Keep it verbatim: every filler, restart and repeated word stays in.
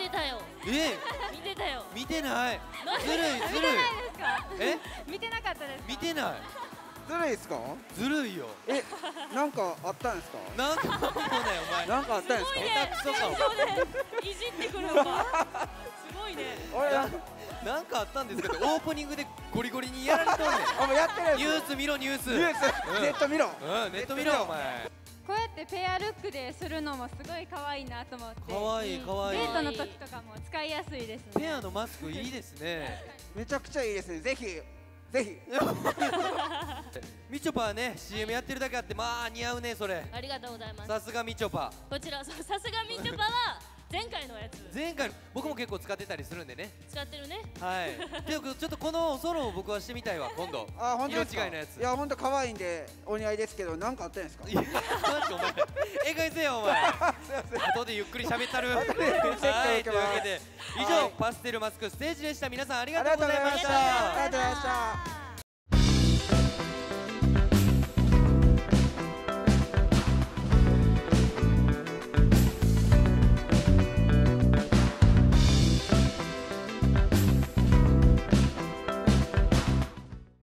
てたよ。え見てたよ。見てない。ずるいずるい。え見てなかったです。見てない。ずるいですか。ずるいよ。えなんかあったんですか。なんかあったんだよお前。なんかあったんですか。下手くそか。いじってくるのかすごいね。なんかあったんですけど、オープニングでゴリゴリにやられとんねん。ニュース見ろニュース。ネット見ろ。ネット見ろお前。こうやってペアルックでするのもすごい可愛いなと思って。可愛い可愛い。デートの時とかも使いやすいですね。ペアのマスクいいですね。めちゃくちゃいいですね。ぜひぜひみちょぱはね シーエム やってるだけあって、まあ似合うねそれ。ありがとうございます。さすがみちょぱ。こちらさすがみちょぱは前回のやつ。前回僕も結構使ってたりするんでね。使ってるね。はいけどちょっとこのソロを僕はしてみたいわ今度。あ本当ですか。色違いのやつ。いや本当可愛いんでお似合いですけど、なんかあったんですか。いやなんかお前えがいせよお前。後でゆっくり喋ったる。はいというわけで以上パステルマスクステージでした。皆さんありがとうございました。ありがとうございました。